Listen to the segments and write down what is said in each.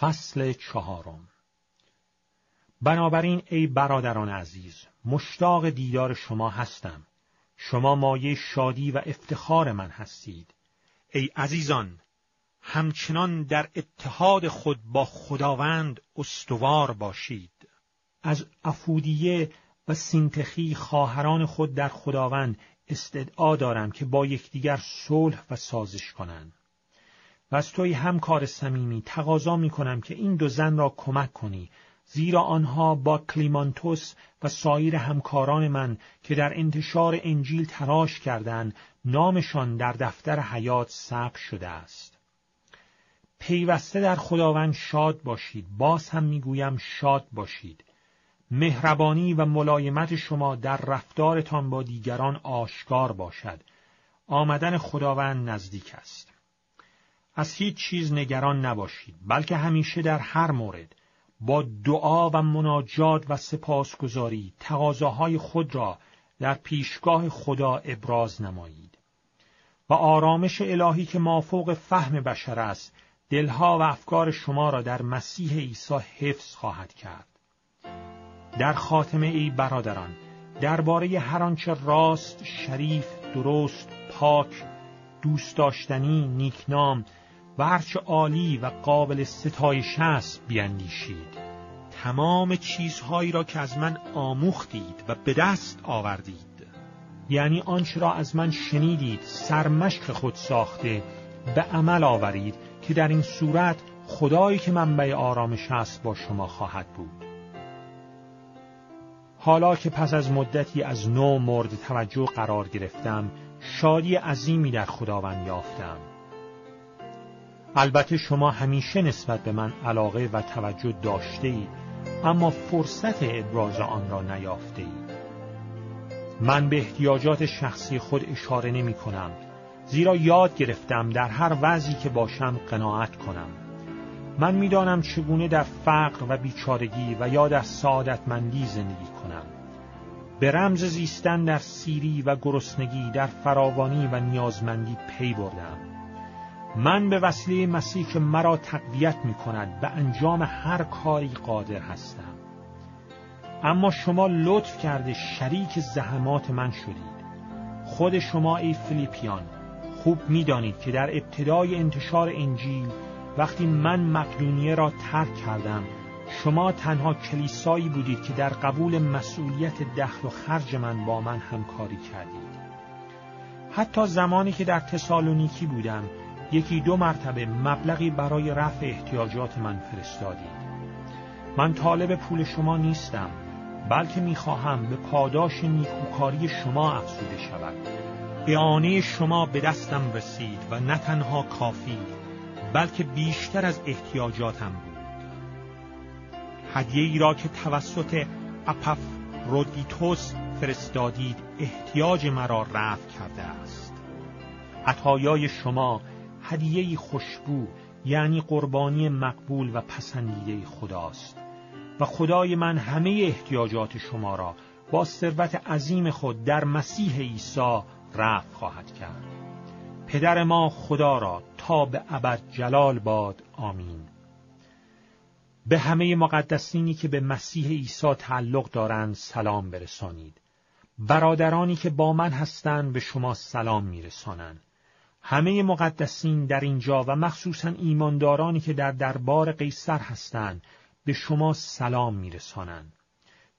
فصل چهارم. بنابراین ای برادران عزیز، مشتاق دیدار شما هستم. شما مایه شادی و افتخار من هستید. ای عزیزان، همچنان در اتحاد خود با خداوند استوار باشید. از افودیه و سینتخی خواهران خود در خداوند استدعا دارم که با یکدیگر صلح و سازش کنند. و از توی همکار صمیمی تقاضا می‌کنم که این دو زن را کمک کنی، زیرا آنها با کلیمانتوس و سایر همکاران من که در انتشار انجیل تلاش کردند، نامشان در دفتر حیات ثبت شده است. پیوسته در خداوند شاد باشید. باز هم میگویم شاد باشید. مهربانی و ملایمت شما در رفتارتان با دیگران آشکار باشد. آمدن خداوند نزدیک است. از هیچ چیز نگران نباشید، بلکه همیشه در هر مورد با دعا و مناجات و سپاسگزاری تقاضاهای خود را در پیشگاه خدا ابراز نمایید. و آرامش الهی که مافوق فهم بشر است، دلها و افکار شما را در مسیح عیسی حفظ خواهد کرد. در خاتمه ای برادران، درباره هر آنچه راست، شریف، درست، پاک، دوست داشتنی، نیکنام و هرچه عالی و قابل ستایش است بیاندیشید. تمام چیزهایی را که از من آموختید و به دست آوردید، یعنی آنچه را از من شنیدید، سرمشق خود ساخته به عمل آورید، که در این صورت خدایی که منبع آرامش است با شما خواهد بود. حالا که پس از مدتی از نو مورد توجه قرار گرفتم، شادی عظیمی در خداوند یافتم. البته شما همیشه نسبت به من علاقه و توجه داشته اید، اما فرصت ابراز آن را نیافته اید. من به احتیاجات شخصی خود اشاره نمی کنم، زیرا یاد گرفتم در هر وضعی که باشم قناعت کنم. من می دانم چگونه در فقر و بیچارگی و یا در سعادتمندی زندگی کنم. به رمز زیستن در سیری و گرسنگی، در فراوانی و نیازمندی پی بردم. من به وسیله مسیح که مرا تقویت می کند به انجام هر کاری قادر هستم. اما شما لطف کرده شریک زحمات من شدید. خود شما ای فلیپیان خوب می دانید که در ابتدای انتشار انجیل، وقتی من مقدونیه را ترک کردم، شما تنها کلیسایی بودید که در قبول مسئولیت دخل و خرج من با من همکاری کردید. حتی زمانی که در تسالونیکی بودم، یکی دو مرتبه مبلغی برای رفع احتیاجات من فرستادید. من طالب پول شما نیستم، بلکه میخواهم به پاداش نیکوکاری شما افزوده شود. اعانه شما به دستم رسید و نه تنها کافی، بلکه بیشتر از احتیاجاتم بود. هدیه ای را که توسط اپف رودیتوس فرستادید، احتیاج مرا رفع کرده است. عطایای شما هدیه خوشبو، یعنی قربانی مقبول و پسندیده خداست. و خدای من همه احتیاجات شما را با ثروت عظیم خود در مسیح عیسی رفع خواهد کرد. پدر ما خدا را تا به ابد جلال باد. آمین. به همه مقدسینی که به مسیح عیسی تعلق دارند سلام برسانید. برادرانی که با من هستند به شما سلام میرسانند. همه مقدسین در اینجا و مخصوصاً ایماندارانی که در دربار قیصر هستند به شما سلام میرسانند.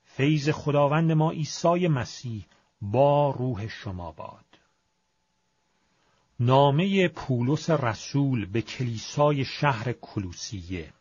فیض خداوند ما عیسی مسیح با روح شما باد. نامه پولس رسول به کلیسای شهر کلوسیه.